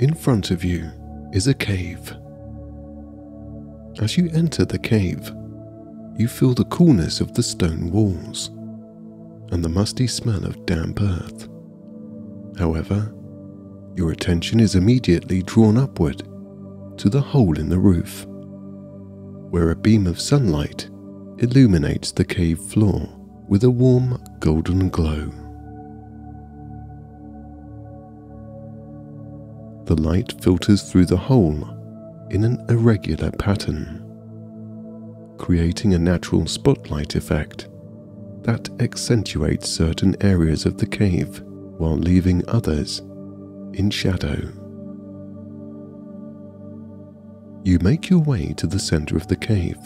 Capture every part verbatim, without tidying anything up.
In front of you is a cave. As you enter the cave, you feel the coolness of the stone walls and the musty smell of damp earth. However, your attention is immediately drawn upward to the hole in the roof, where a beam of sunlight illuminates the cave floor with a warm golden glow. The light filters through the hole in an irregular pattern, creating a natural spotlight effect that accentuates certain areas of the cave while leaving others in shadow. You make your way to the center of the cave,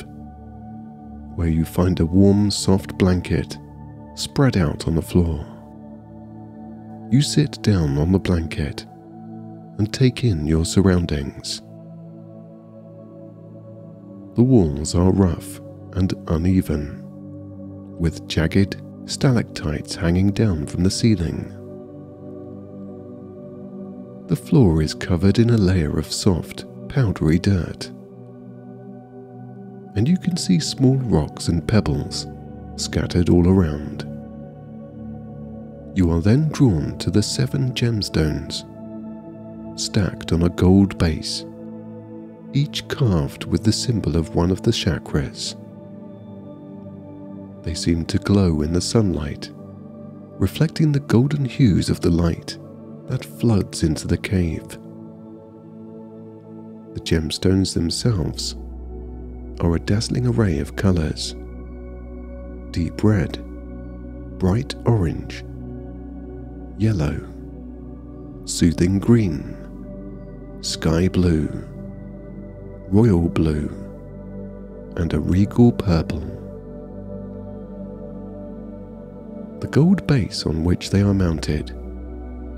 where you find a warm, soft blanket spread out on the floor. You sit down on the blanket and take in your surroundings. The walls are rough and uneven, with jagged stalactites hanging down from the ceiling. The floor is covered in a layer of soft, powdery dirt, and you can see small rocks and pebbles scattered all around. You are then drawn to the seven gemstones, stacked on a gold base, each carved with the symbol of one of the chakras. They seem to glow in the sunlight, reflecting the golden hues of the light that floods into the cave. The gemstones themselves are a dazzling array of colors: deep red, bright orange, yellow, soothing green, sky blue, royal blue, and a regal purple. The gold base on which they are mounted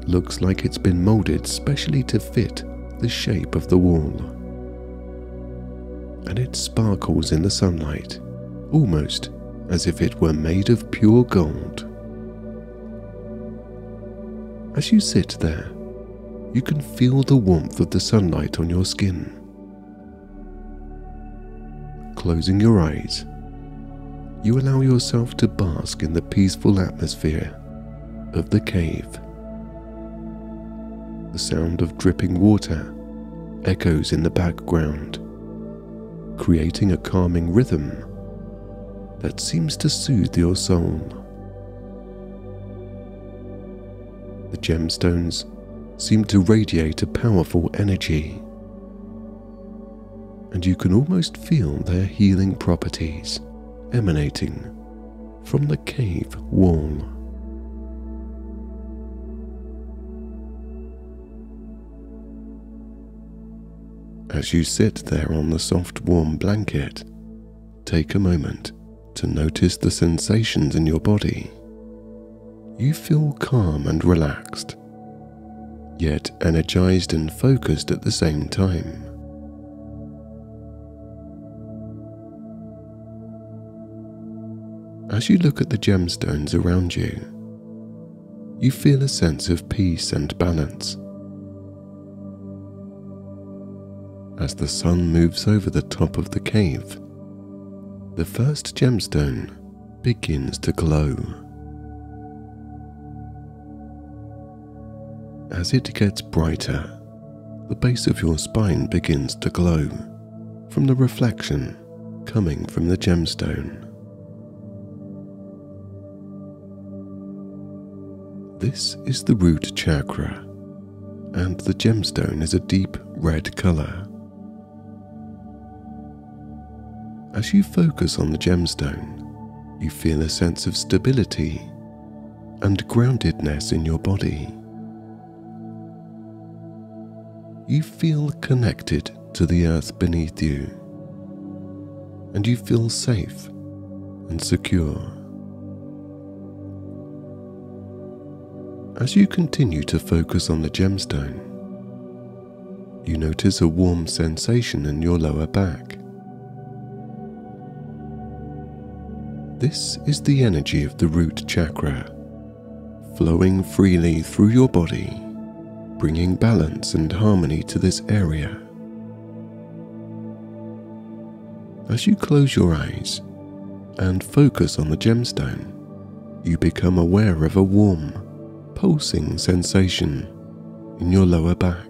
looks like it's been molded specially to fit the shape of the wall, and it sparkles in the sunlight, almost as if it were made of pure gold. As you sit there, you can feel the warmth of the sunlight on your skin. Closing your eyes, you allow yourself to bask in the peaceful atmosphere of the cave. The sound of dripping water echoes in the background, creating a calming rhythm that seems to soothe your soul. The gemstones seem to radiate a powerful energy, and you can almost feel their healing properties emanating from the cave wall. As you sit there on the soft, warm blanket, take a moment to notice the sensations in your body. You feel calm and relaxed, yet energized and focused at the same time. As you look at the gemstones around you, you feel a sense of peace and balance. As the sun moves over the top of the cave, the first gemstone begins to glow. As it gets brighter, the base of your spine begins to glow from the reflection coming from the gemstone. This is the root chakra, and the gemstone is a deep red color. As you focus on the gemstone, you feel a sense of stability and groundedness in your body. You feel connected to the earth beneath you, and you feel safe and secure. As you continue to focus on the gemstone, you notice a warm sensation in your lower back. This is the energy of the root chakra, flowing freely through your body bringing balance and harmony to this area. As you close your eyes and focus on the gemstone, you become aware of a warm, pulsing sensation in your lower back.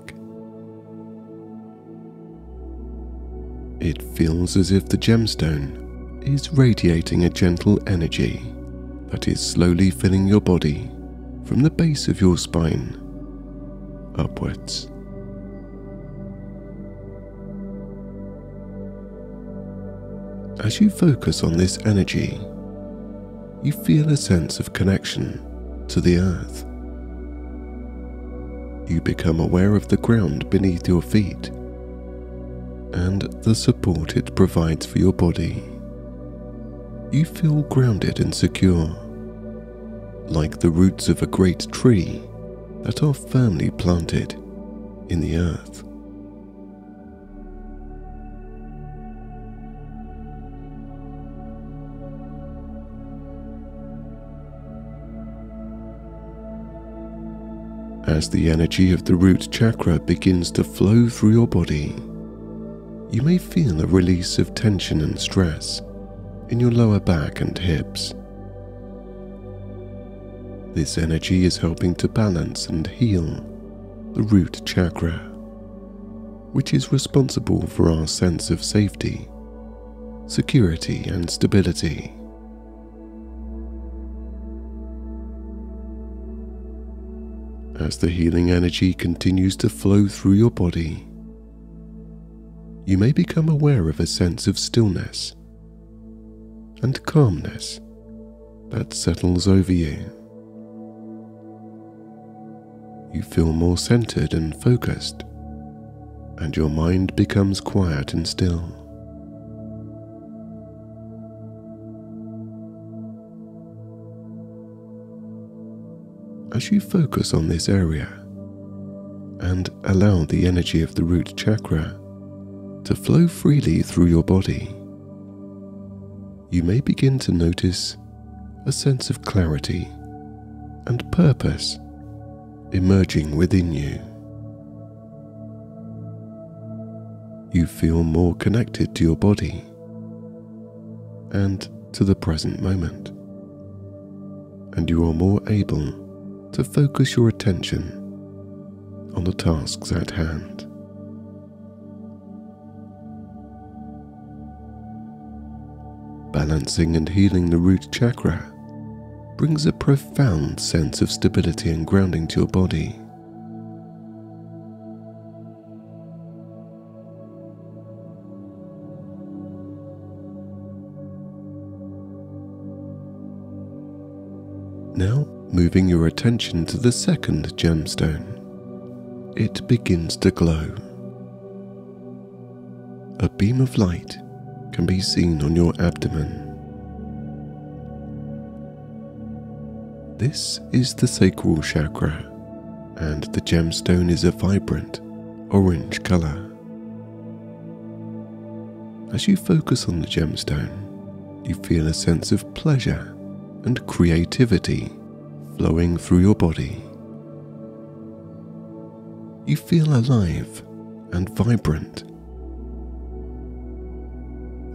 It feels as if the gemstone is radiating a gentle energy that is slowly filling your body from the base of your spine upwards. As you focus on this energy, you feel a sense of connection to the earth. You become aware of the ground beneath your feet and the support it provides for your body. You feel grounded and secure, like the roots of a great tree that are firmly planted in the earth. As the energy of the root chakra begins to flow through your body, you may feel a release of tension and stress in your lower back and hips. This energy is helping to balance and heal the root chakra, which is responsible for our sense of safety, security, and stability. As the healing energy continues to flow through your body, you may become aware of a sense of stillness and calmness that settles over you. You feel more centered and focused, and your mind becomes quiet and still. As you focus on this area and allow the energy of the root chakra to flow freely through your body, you may begin to notice a sense of clarity and purpose emerging within you. You feel more connected to your body and to the present moment, and you are more able to focus your attention on the tasks at hand. Balancing and healing the root chakra brings a profound sense of stability and grounding to your body. Now, moving your attention to the second gemstone, it begins to glow. A beam of light can be seen on your abdomen. This is the sacral chakra, and the gemstone is a vibrant orange color. As you focus on the gemstone, you feel a sense of pleasure and creativity flowing through your body. You feel alive and vibrant,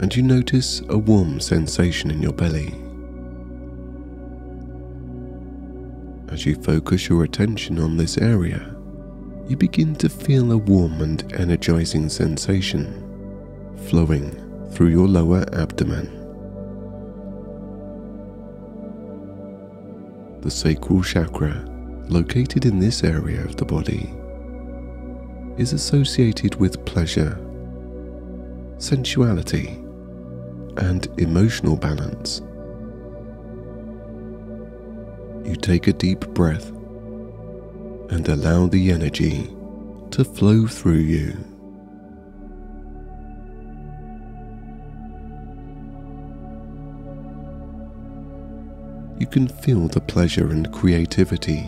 and you notice a warm sensation in your belly. As you focus your attention on this area, you begin to feel a warm and energizing sensation flowing through your lower abdomen. The sacral chakra, located in this area of the body, is associated with pleasure, sensuality, and emotional balance. You take a deep breath and allow the energy to flow through you. You can feel the pleasure and creativity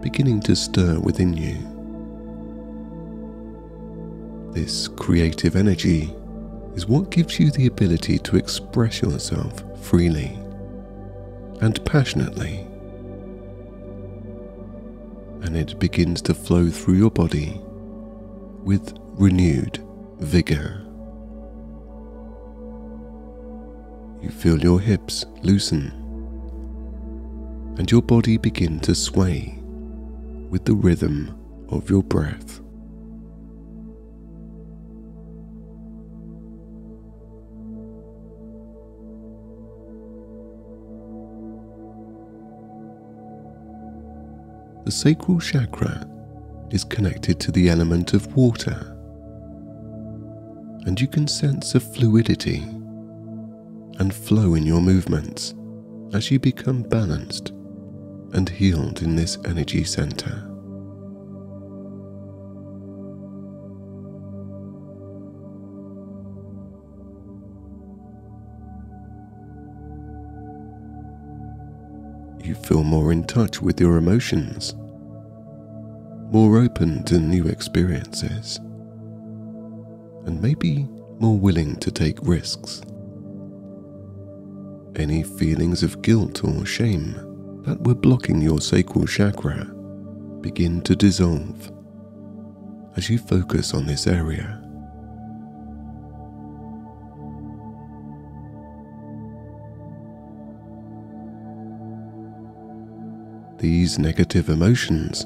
beginning to stir within you. This creative energy is what gives you the ability to express yourself freely and passionately. and it begins to flow through your body with renewed vigor. You feel your hips loosen and your body begin to sway with the rhythm of your breath. The sacral chakra is connected to the element of water, and you can sense a fluidity and flow in your movements as you become balanced and healed in this energy center. You feel more in touch with your emotions, more open to new experiences, and maybe more willing to take risks. Any feelings of guilt or shame that were blocking your sacral chakra begin to dissolve as you focus on this area. These negative emotions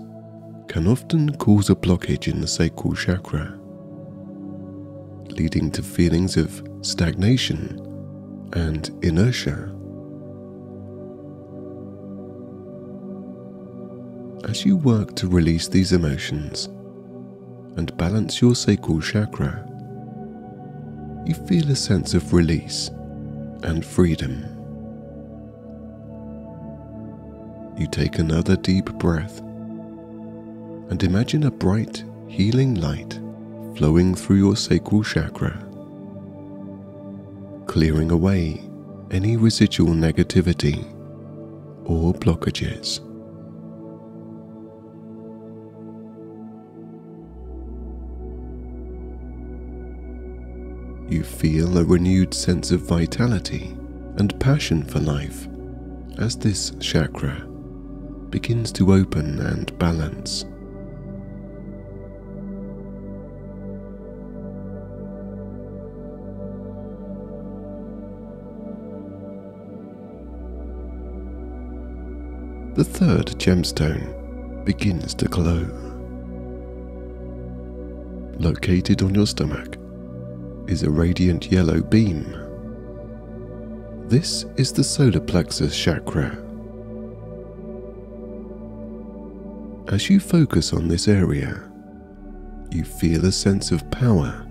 can often cause a blockage in the sacral chakra, leading to feelings of stagnation and inertia. As you work to release these emotions and balance your sacral chakra, you feel a sense of release and freedom. You take another deep breath and imagine a bright, healing light flowing through your sacral chakra, clearing away any residual negativity or blockages. You feel a renewed sense of vitality and passion for life as this chakra begins to open and balance. The third gemstone begins to glow. Located on your stomach is a radiant yellow beam. This is the solar plexus chakra. As you focus on this area, you feel a sense of power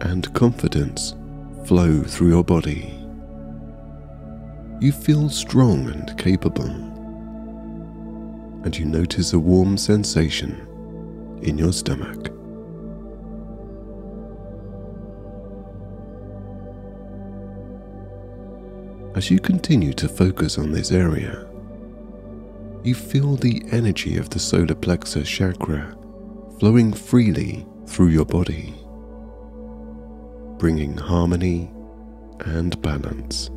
and confidence flow through your body. You feel strong and capable, and you notice a warm sensation in your stomach. As you continue to focus on this area, you feel the energy of the solar plexus chakra flowing freely through your body, bringing harmony and balance.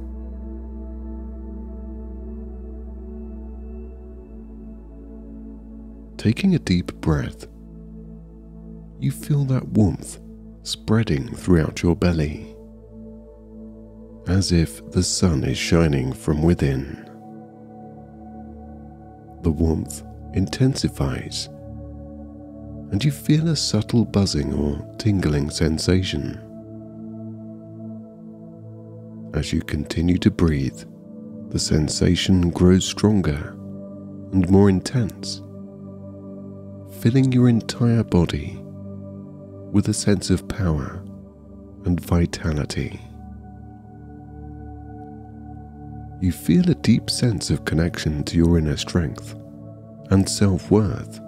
Taking a deep breath, you feel that warmth spreading throughout your belly, as if the sun is shining from within. The warmth intensifies, and you feel a subtle buzzing or tingling sensation. As you continue to breathe, the sensation grows stronger and more intense, filling your entire body with a sense of power and vitality. You feel a deep sense of connection to your inner strength and self-worth,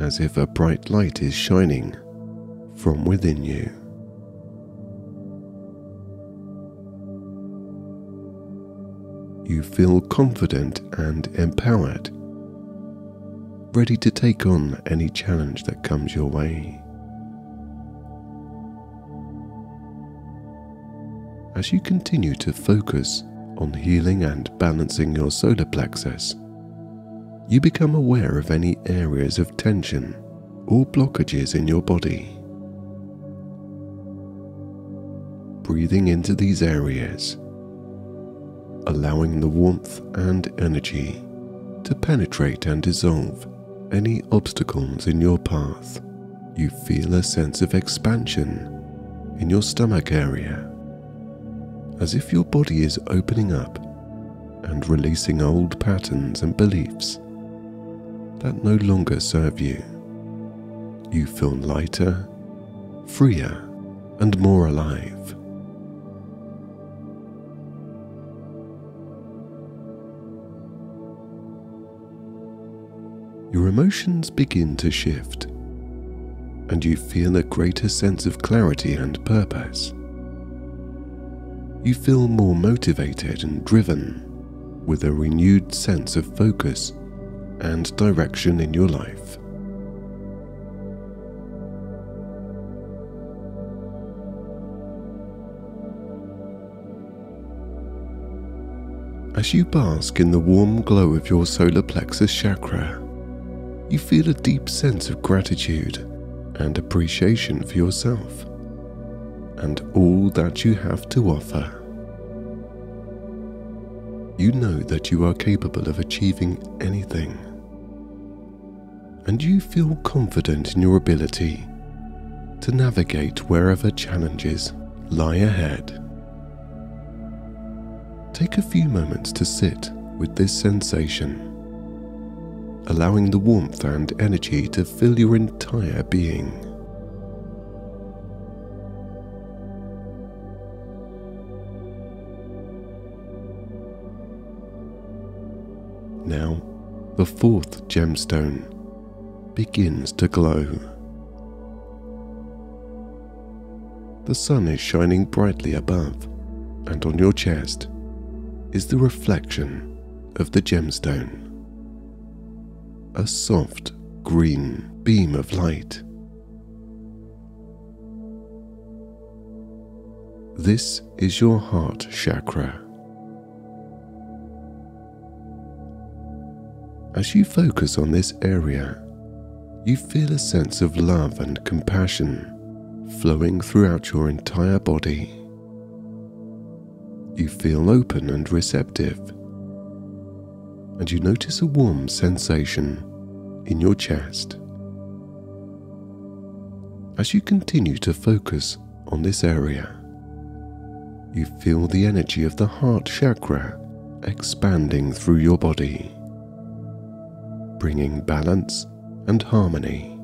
as if a bright light is shining from within you. You feel confident and empowered, ready to take on any challenge that comes your way. As you continue to focus on healing and balancing your solar plexus, you become aware of any areas of tension or blockages in your body. Breathing into these areas, allowing the warmth and energy to penetrate and dissolve any obstacles in your path. You feel a sense of expansion in your stomach area, as if your body is opening up and releasing old patterns and beliefs that no longer serve you. You feel lighter, freer, and more alive. Your emotions begin to shift, and you feel a greater sense of clarity and purpose. You feel more motivated and driven, with a renewed sense of focus and direction in your life. As you bask in the warm glow of your solar plexus chakra, you feel a deep sense of gratitude and appreciation for yourself and all that you have to offer. You know that you are capable of achieving anything, and you feel confident in your ability to navigate wherever challenges lie ahead. Take a few moments to sit with this sensation, allowing the warmth and energy to fill your entire being. Now, the fourth gemstone begins to glow. The sun is shining brightly above, and on your chest is the reflection of the gemstone. A soft green beam of light. This is your heart chakra. As you focus on this area, you feel a sense of love and compassion flowing throughout your entire body. You feel open and receptive, and you notice a warm sensation in your chest. As you continue to focus on this area, you feel the energy of the heart chakra expanding through your body, bringing balance and harmony.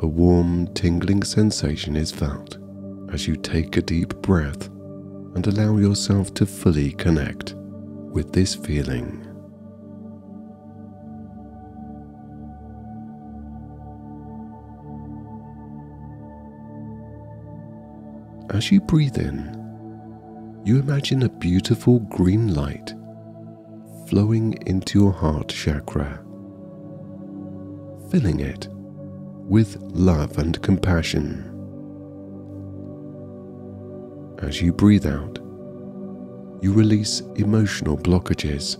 A warm, tingling sensation is felt as you take a deep breath and allow yourself to fully connect with this feeling. As you breathe in, you imagine a beautiful green light flowing into your heart chakra, filling it with love and compassion. As you breathe out, you release emotional blockages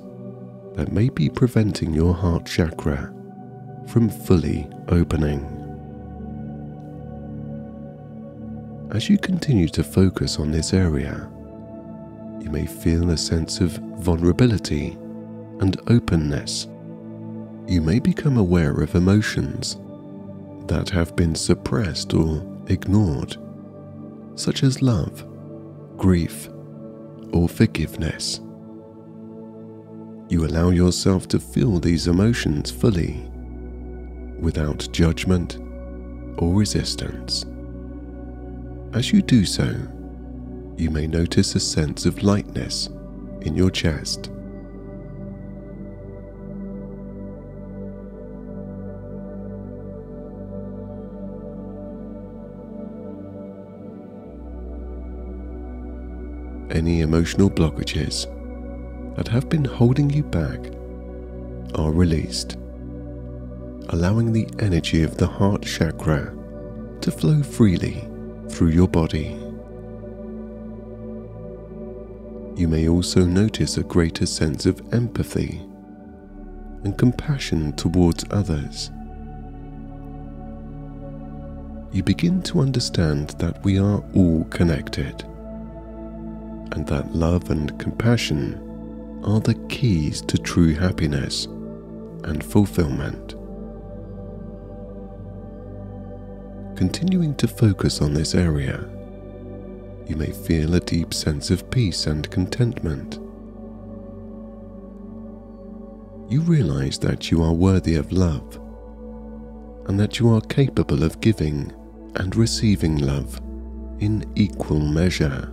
that may be preventing your heart chakra from fully opening. As you continue to focus on this area, you may feel a sense of vulnerability and openness. You may become aware of emotions that have been suppressed or ignored, such as love, grief, or forgiveness. You allow yourself to feel these emotions fully, without judgment or resistance. As you do so, you may notice a sense of lightness in your chest. Any emotional blockages that have been holding you back are released, allowing the energy of the heart chakra to flow freely through your body. You may also notice a greater sense of empathy and compassion towards others. You begin to understand that we are all connected, and that love and compassion are the keys to true happiness and fulfillment. Continuing to focus on this area, you may feel a deep sense of peace and contentment. You realize that you are worthy of love, and that you are capable of giving and receiving love in equal measure.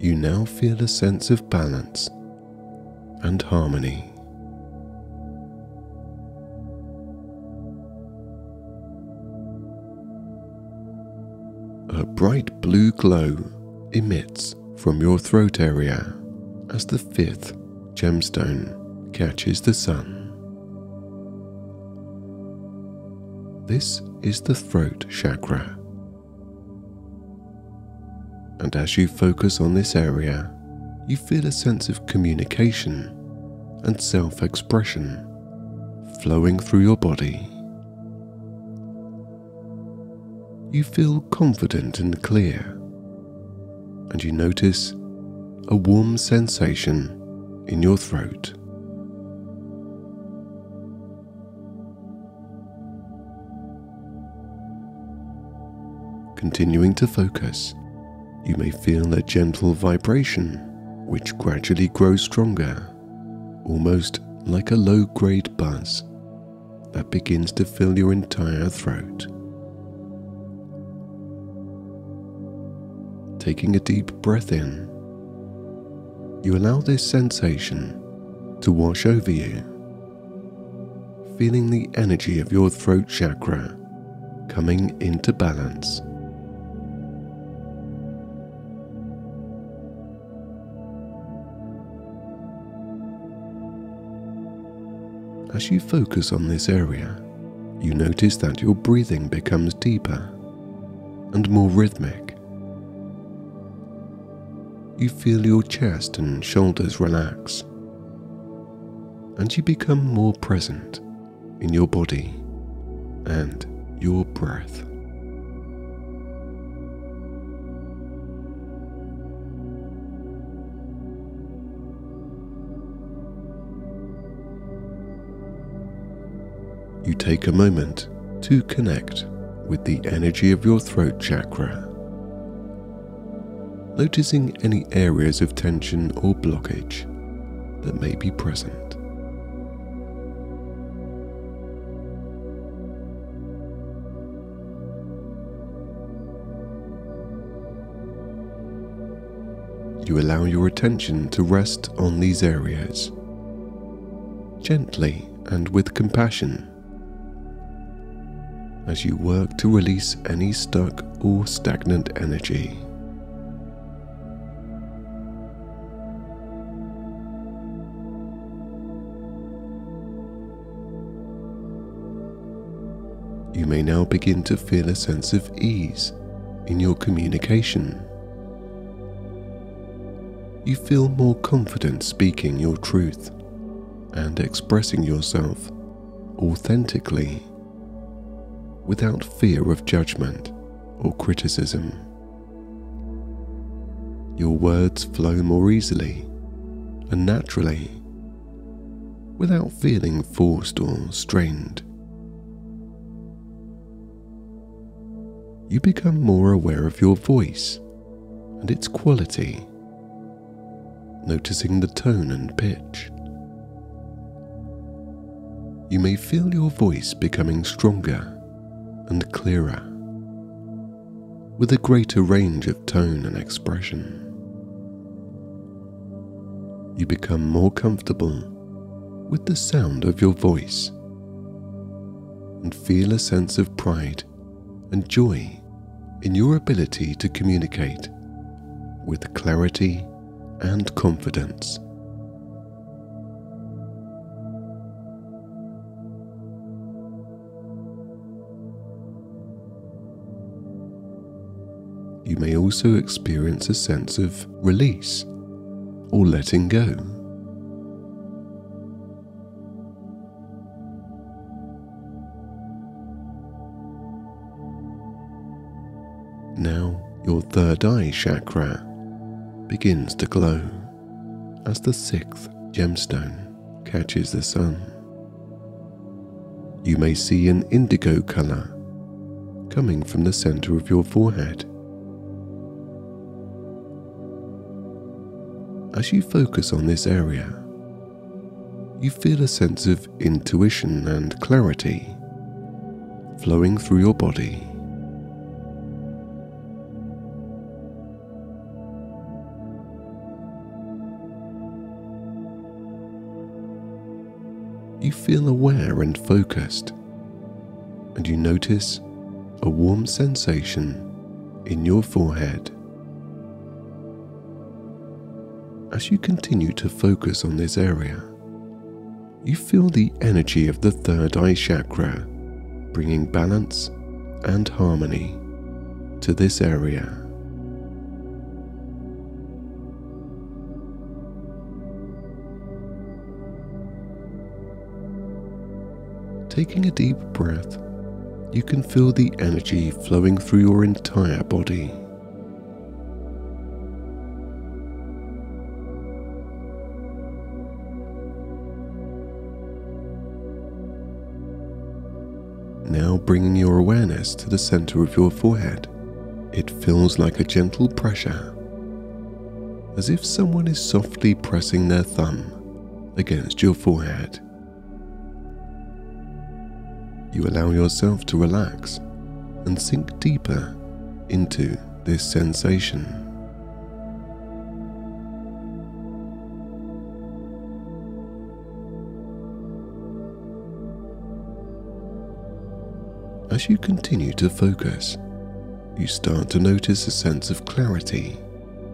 You now feel a sense of balance and harmony. A bright blue glow emits from your throat area as the fifth gemstone catches the sun. This is the throat chakra. And as you focus on this area, you feel a sense of communication and self-expression flowing through your body. You feel confident and clear, and you notice a warm sensation in your throat. Continuing to focus, you may feel a gentle vibration, which gradually grows stronger, almost like a low-grade buzz that begins to fill your entire throat. Taking a deep breath in, you allow this sensation to wash over you, feeling the energy of your throat chakra coming into balance. As you focus on this area, you notice that your breathing becomes deeper and more rhythmic. You feel your chest and shoulders relax, and you become more present in your body and your breath. You take a moment to connect with the energy of your throat chakra, noticing any areas of tension or blockage that may be present. You allow your attention to rest on these areas, gently and with compassion, as you work to release any stuck or stagnant energy. You may now begin to feel a sense of ease in your communication. You feel more confident speaking your truth and expressing yourself authentically, without fear of judgment or criticism. Your words flow more easily and naturally, without feeling forced or strained. You become more aware of your voice and its quality, noticing the tone and pitch. You may feel your voice becoming stronger and clearer, with a greater range of tone and expression. You become more comfortable with the sound of your voice and feel a sense of pride and joy in your ability to communicate with clarity and confidence. you may also experience a sense of release or letting go. Now, your third eye chakra begins to glow as the sixth gemstone catches the sun. You may see an indigo color coming from the center of your forehead. As you focus on this area, you feel a sense of intuition and clarity flowing through your body. You feel aware and focused, and you notice a warm sensation in your forehead. As you continue to focus on this area, you feel the energy of the third eye chakra bringing balance and harmony to this area. Taking a deep breath, you can feel the energy flowing through your entire body. Now bringing your awareness to the center of your forehead, it feels like a gentle pressure, as if someone is softly pressing their thumb against your forehead. You allow yourself to relax and sink deeper into this sensation. As you continue to focus, you start to notice a sense of clarity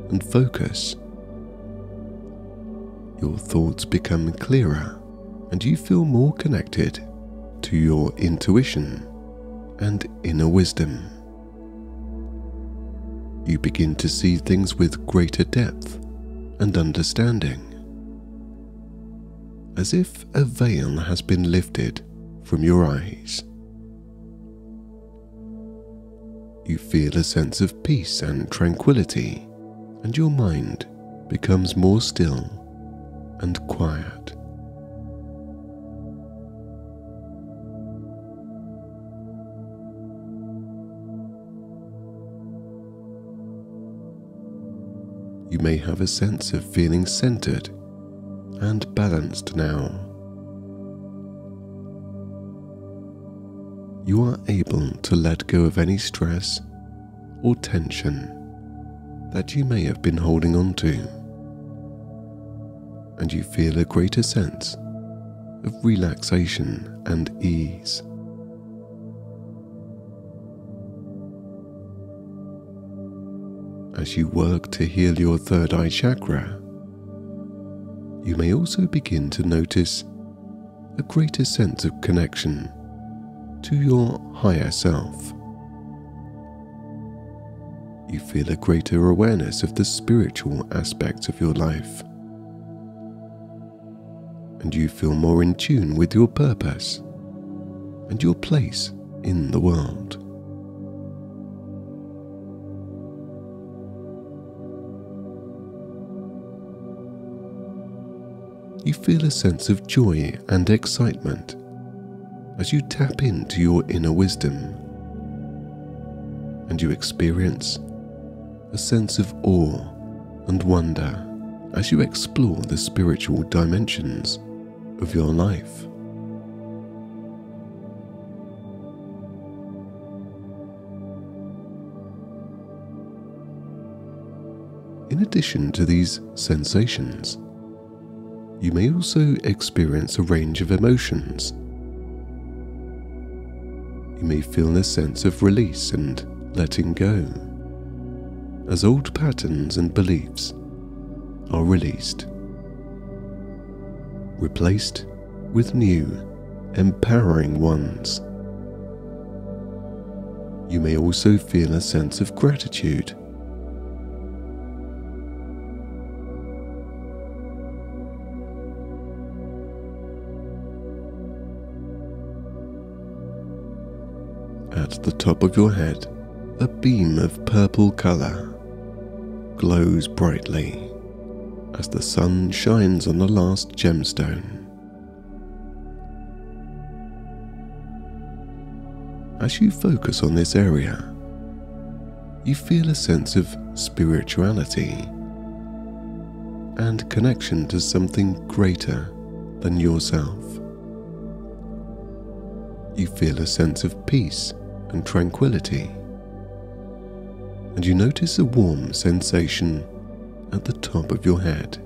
and focus. Your thoughts become clearer and you feel more connected to your intuition and inner wisdom. You begin to see things with greater depth and understanding, as if a veil has been lifted from your eyes. You feel a sense of peace and tranquility, and your mind becomes more still and quiet. You may have a sense of feeling centered and balanced now. You are able to let go of any stress or tension that you may have been holding on to, and you feel a greater sense of relaxation and ease. As you work to heal your third eye chakra, you may also begin to notice a greater sense of connection to your higher self. You feel a greater awareness of the spiritual aspects of your life, and you feel more in tune with your purpose and your place in the world. You feel a sense of joy and excitement as you tap into your inner wisdom, and you experience a sense of awe and wonder as you explore the spiritual dimensions of your life. In addition to these sensations, you may also experience a range of emotions. You may feel a sense of release and letting go, as old patterns and beliefs are released, replaced with new, empowering ones. You may also feel a sense of gratitude at the top of your head, a beam of purple color glows brightly as the sun shines on the last gemstone. As you focus on this area, you feel a sense of spirituality and connection to something greater than yourself. You feel a sense of peace and tranquility, and you notice a warm sensation at the top of your head.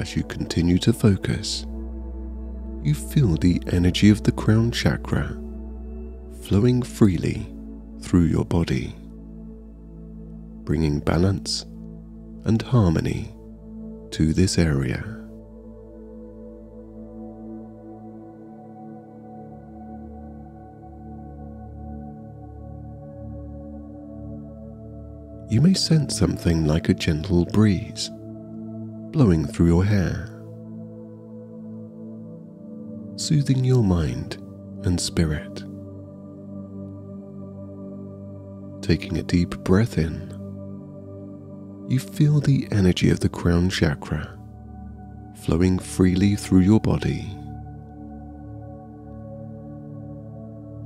As you continue to focus, you feel the energy of the crown chakra flowing freely through your body, bringing balance and harmony to this area. You may sense something like a gentle breeze blowing through your hair, soothing your mind and spirit. Taking a deep breath in, you feel the energy of the crown chakra flowing freely through your body.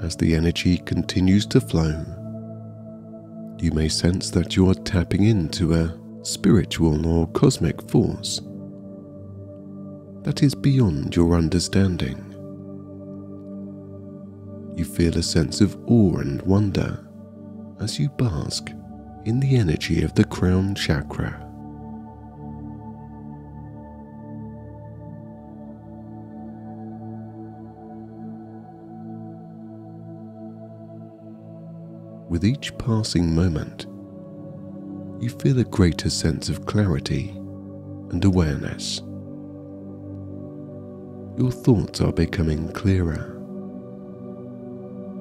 As the energy continues to flow, you may sense that you are tapping into a spiritual or cosmic force that is beyond your understanding. You feel a sense of awe and wonder as you bask in the energy of the crown chakra. With each passing moment, you feel a greater sense of clarity and awareness. Your thoughts are becoming clearer,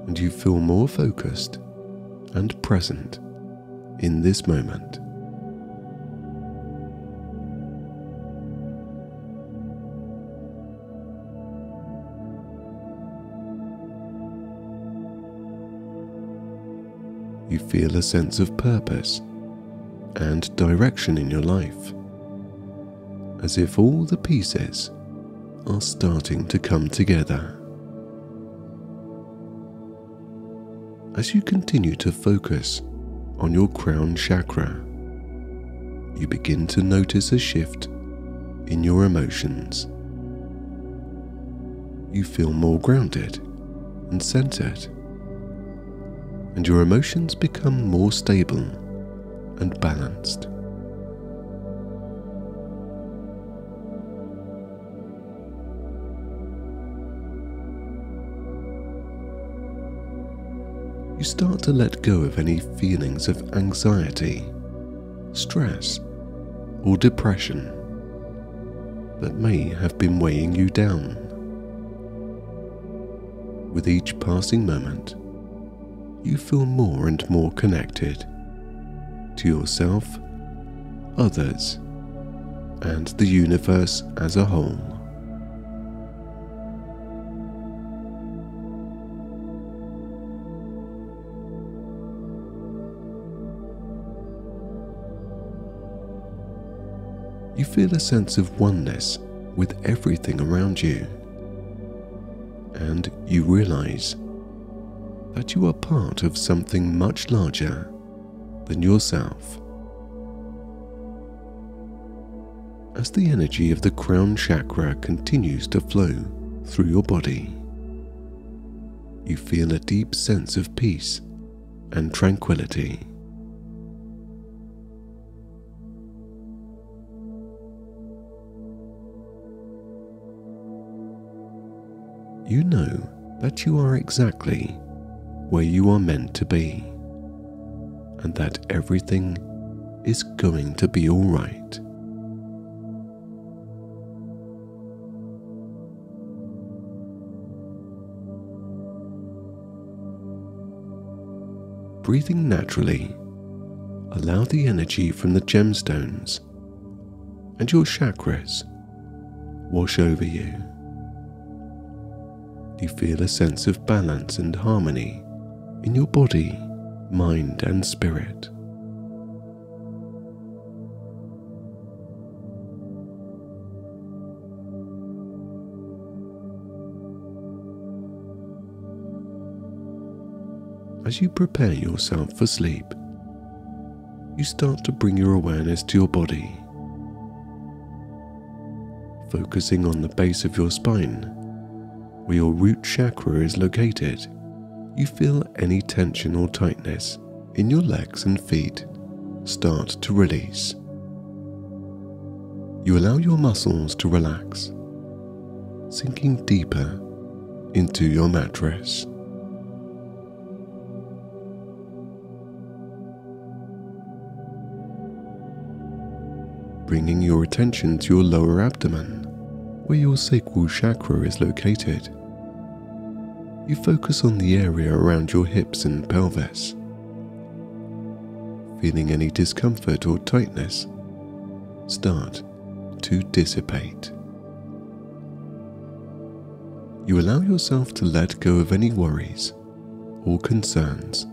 and you feel more focused and present in this moment. You feel a sense of purpose and direction in your life, as if all the pieces are starting to come together. As you continue to focus on your crown chakra, you begin to notice a shift in your emotions. You feel more grounded and centered, and your emotions become more stable and balanced. You start to let go of any feelings of anxiety, stress, or depression that may have been weighing you down. With each passing moment, you feel more and more connected to yourself, others, and the universe as a whole. You feel a sense of oneness with everything around you, and you realize that you are part of something much larger than yourself. As the energy of the crown chakra continues to flow through your body, you feel a deep sense of peace and tranquility. You know that you are exactly where you are meant to be, and that everything is going to be all right. Breathing naturally, allow the energy from the gemstones and your chakras wash over you. You feel a sense of balance and harmony in your body, mind, and spirit. As you prepare yourself for sleep, you start to bring your awareness to your body, focusing on the base of your spine, where your root chakra is located. You feel any tension or tightness in your legs and feet start to release. You allow your muscles to relax, sinking deeper into your mattress. Bringing your attention to your lower abdomen, where your sacral chakra is located. You focus on the area around your hips and pelvis, feeling any discomfort or tightness start to dissipate. You allow yourself to let go of any worries or concerns,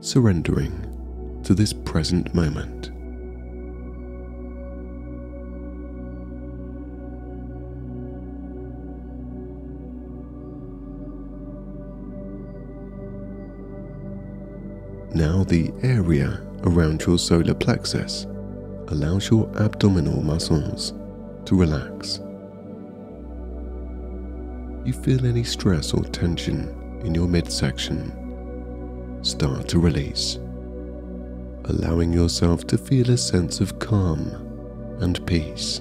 surrendering to this present moment. Now the area around your solar plexus allows your abdominal muscles to relax. You feel any stress or tension in your midsection start to release, allowing yourself to feel a sense of calm and peace.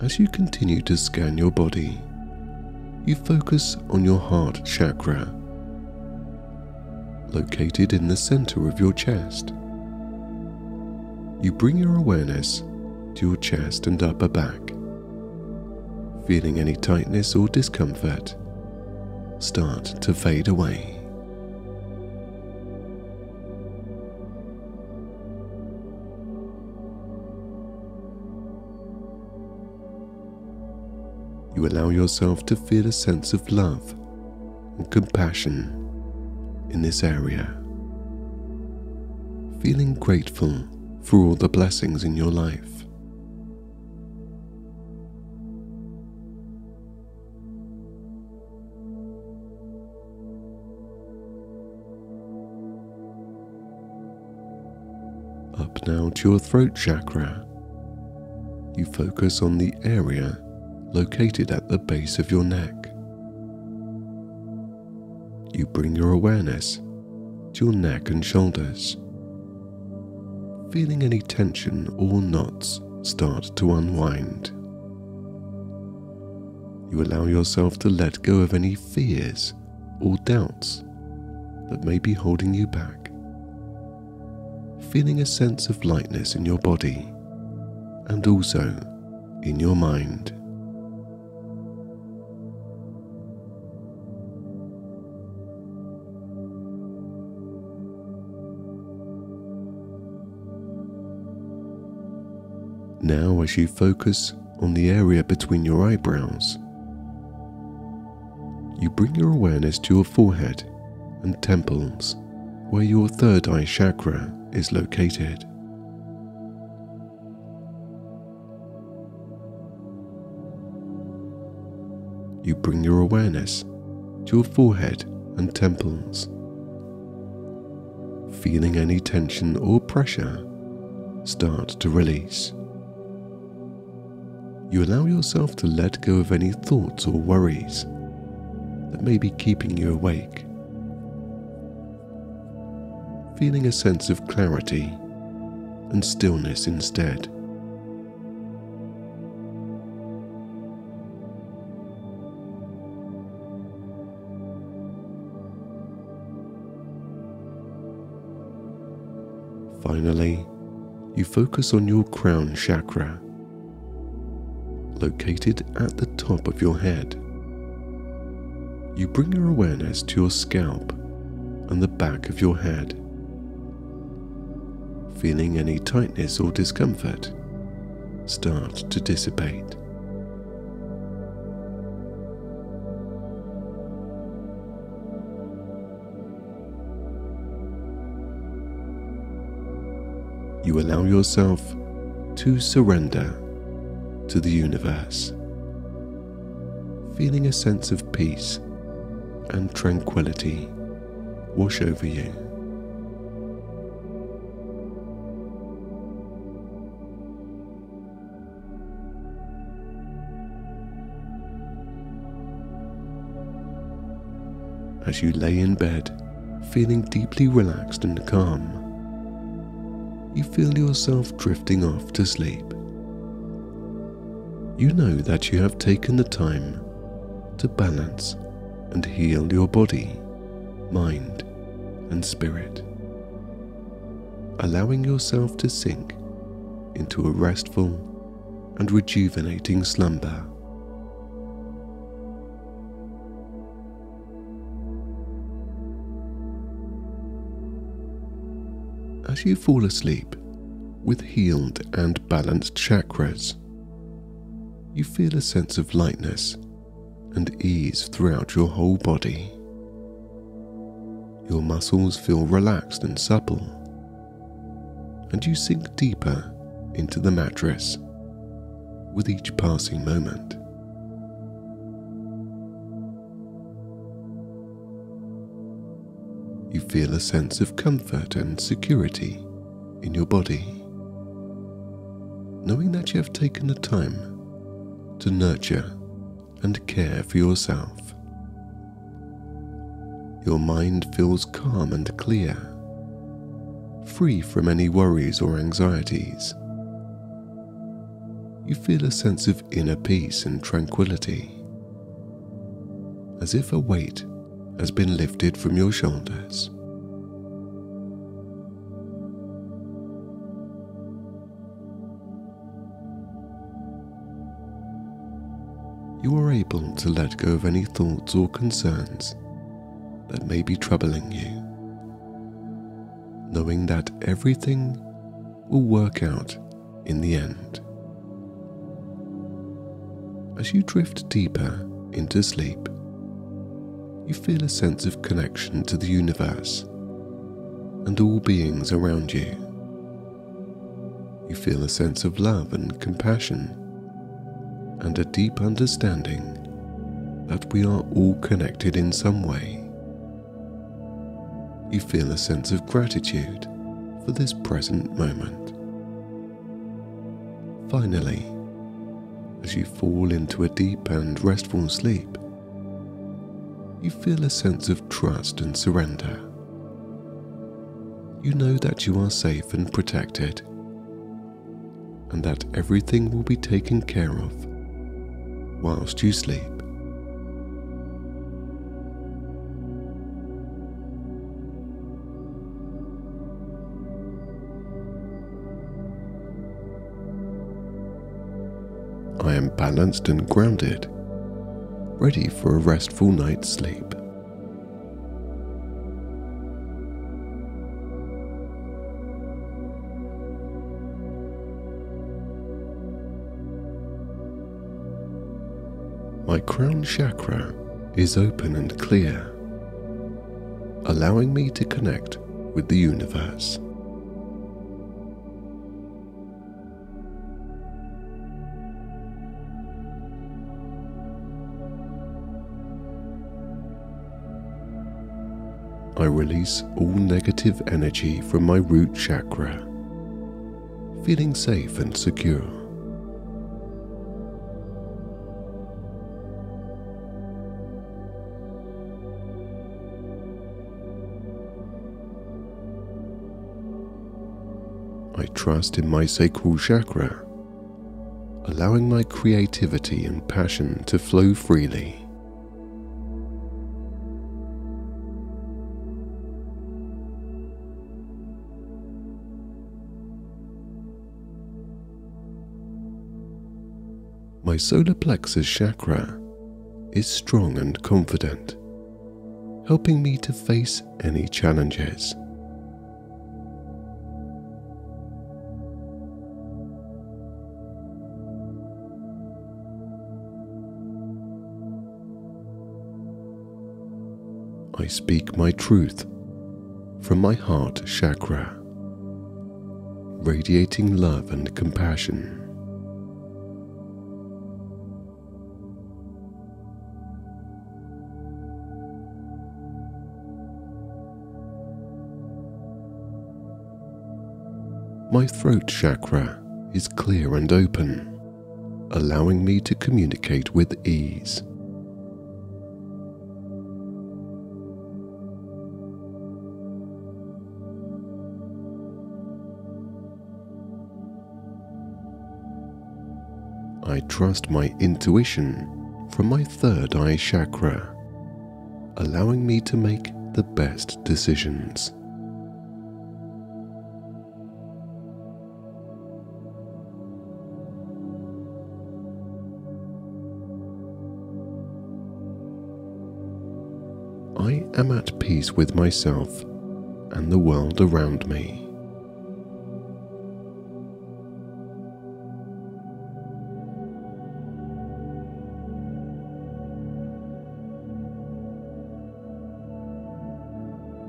As you continue to scan your body, you focus on your heart chakra, located in the center of your chest. You bring your awareness to your chest and upper back, feeling any tightness or discomfort start to fade away. You allow yourself to feel a sense of love and compassion in this area, feeling grateful for all the blessings in your life. Up now to your throat chakra, you focus on the area located at the base of your neck. You bring your awareness to your neck and shoulders, feeling any tension or knots start to unwind. You allow yourself to let go of any fears or doubts that may be holding you back, feeling a sense of lightness in your body and also in your mind. Now as you focus on the area between your eyebrows, you bring your awareness to your forehead and temples, where your third eye chakra is located. You bring your awareness to your forehead and temples, feeling any tension or pressure start to release. You allow yourself to let go of any thoughts or worries that may be keeping you awake, feeling a sense of clarity and stillness instead. Finally, you focus on your crown chakra, located at the top of your head. You bring your awareness to your scalp and the back of your head. Feeling any tightness or discomfort start to dissipate. You allow yourself to surrender to the universe, feeling a sense of peace and tranquility wash over you. As you lay in bed, feeling deeply relaxed and calm, you feel yourself drifting off to sleep. You know that you have taken the time to balance and heal your body, mind, and spirit, allowing yourself to sink into a restful and rejuvenating slumber. As you fall asleep with healed and balanced chakras, you feel a sense of lightness and ease throughout your whole body. Your muscles feel relaxed and supple, and you sink deeper into the mattress with each passing moment. You feel a sense of comfort and security in your body, knowing that you have taken the time to nurture and care for yourself. Your mind feels calm and clear, free from any worries or anxieties. You feel a sense of inner peace and tranquility, as if a weight has been lifted from your shoulders. You are able to let go of any thoughts or concerns that may be troubling you, knowing that everything will work out in the end. As you drift deeper into sleep, you feel a sense of connection to the universe and all beings around you. You feel a sense of love and compassion, and a deep understanding that we are all connected in some way. You feel a sense of gratitude for this present moment. Finally, as you fall into a deep and restful sleep, you feel a sense of trust and surrender. You know that you are safe and protected, and that everything will be taken care of whilst you sleep. I am balanced and grounded, ready for a restful night's sleep. My crown chakra is open and clear, allowing me to connect with the universe. I release all negative energy from my root chakra, feeling safe and secure. I trust in my sacral chakra, allowing my creativity and passion to flow freely. My solar plexus chakra is strong and confident, helping me to face any challenges. I speak my truth from my heart chakra, radiating love and compassion. My throat chakra is clear and open, allowing me to communicate with ease. I trust my intuition from my third eye chakra, allowing me to make the best decisions. I am at peace with myself and the world around me.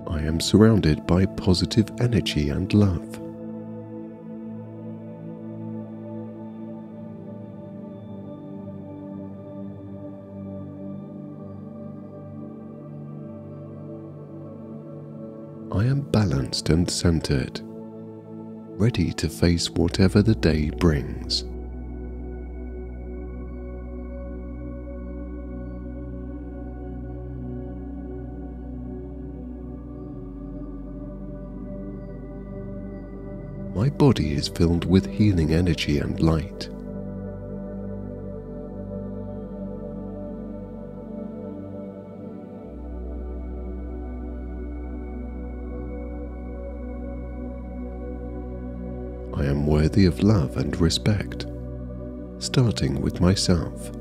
I am surrounded by positive energy and love. I am balanced and centered, ready to face whatever the day brings. My body is filled with healing energy and light. I am worthy of love and respect, starting with myself.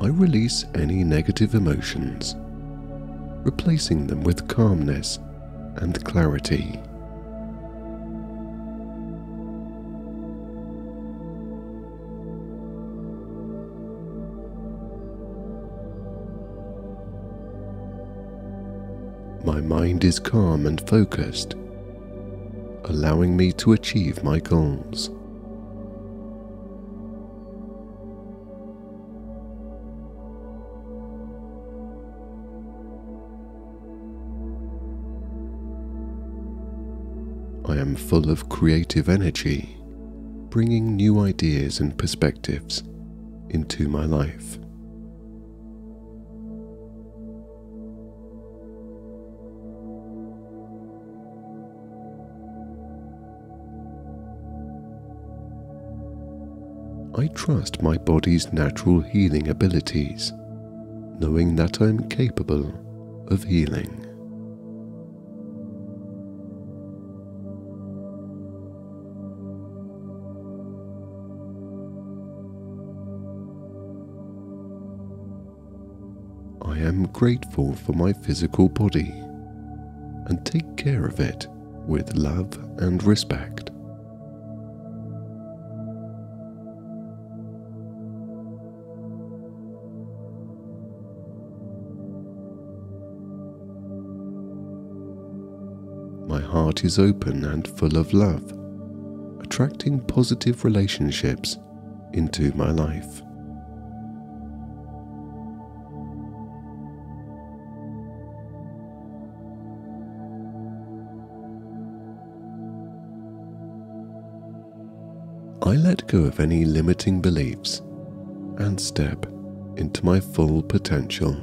I release any negative emotions, replacing them with calmness and clarity. My mind is calm and focused, allowing me to achieve my goals. I am full of creative energy, bringing new ideas and perspectives into my life. I trust my body's natural healing abilities, knowing that I am capable of healing. I am grateful for my physical body and take care of it with love and respect. My heart is open and full of love, attracting positive relationships into my life. I let go of any limiting beliefs and step into my full potential.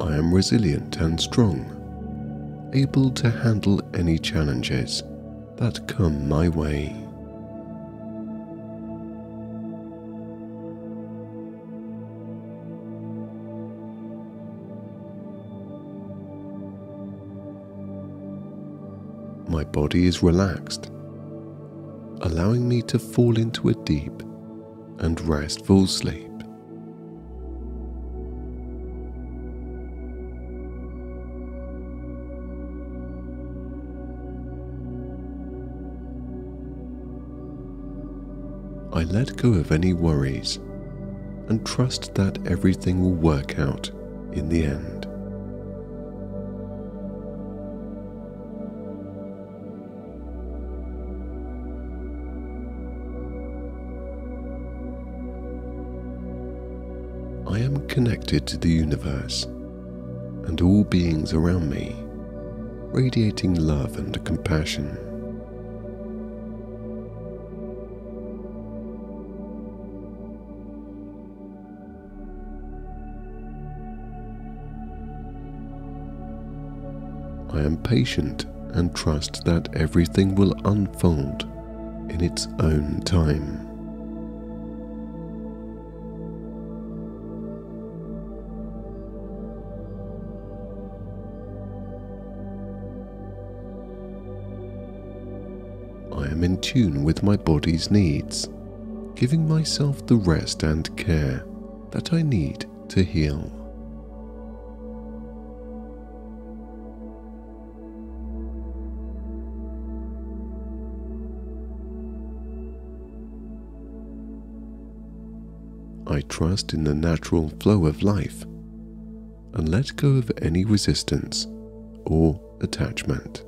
I am resilient and strong, able to handle any challenges that come my way. my body is relaxed, allowing me to fall into a deep and restful sleep. I let go of any worries and trust that everything will work out in the end. I am connected to the universe and all beings around me, radiating love and compassion. I am patient and trust that everything will unfold in its own time. I am in tune with my body's needs, giving myself the rest and care that I need to heal. I trust in the natural flow of life and let go of any resistance or attachment.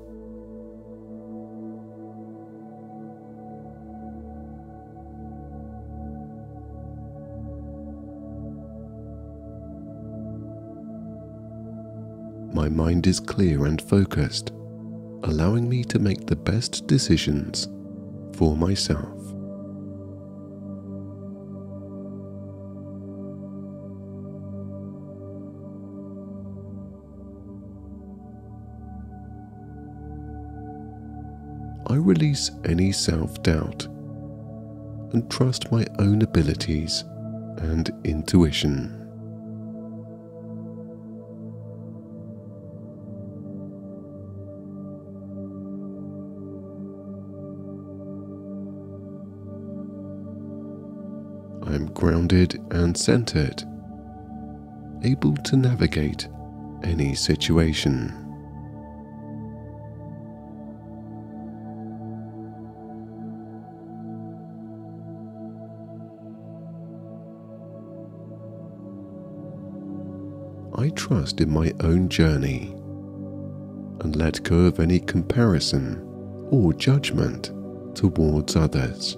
My mind is clear and focused, allowing me to make the best decisions for myself. I release any self-doubt and trust my own abilities and intuition. I am grounded and centered, able to navigate any situation. I trust in my own journey and let go of any comparison or judgment towards others.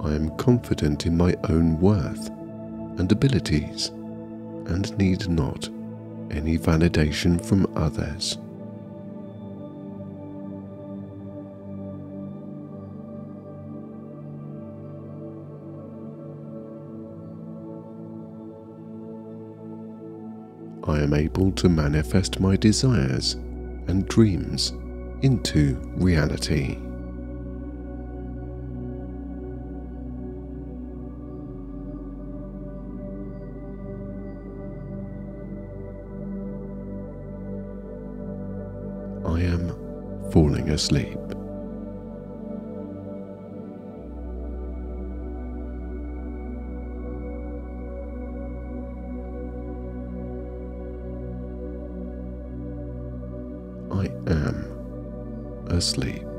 I am confident in my own worth and abilities and need not any validation from others. I am able to manifest my desires and dreams into reality. I am falling asleep. I am asleep.